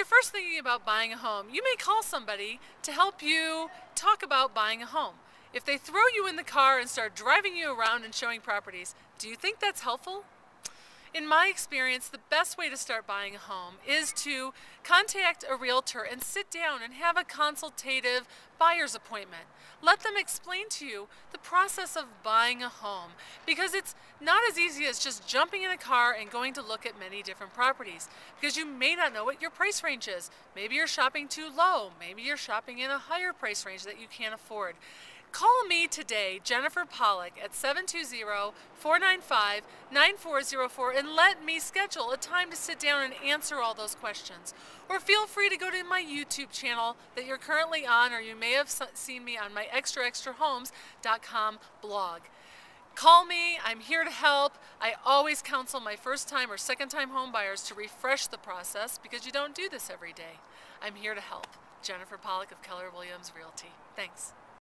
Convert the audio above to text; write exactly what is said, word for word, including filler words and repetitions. you're first thinking about buying a home, you may call somebody to help you talk about buying a home. If they throw you in the car and start driving you around and showing properties, do you think that's helpful? In my experience, the best way to start buying a home is to contact a realtor and sit down and have a consultative buyer's appointment. Let them explain to you the process of buying a home, because it's not as easy as just jumping in a car and going to look at many different properties, because you may not know what your price range is. Maybe you're shopping too low. Maybe you're shopping in a higher price range that you can't afford. Call me today, Jennifer Pollock, at seven two zero, four nine five, nine four zero four, and let me schedule a time to sit down and answer all those questions. Or feel free to go to my YouTube channel that you're currently on, or you may have seen me on my Extra Extra Homes dot com blog. Call me. I'm here to help. I always counsel my first-time or second-time home buyers to refresh the process, because you don't do this every day. I'm here to help. Jennifer Pollock of Keller Williams Realty. Thanks.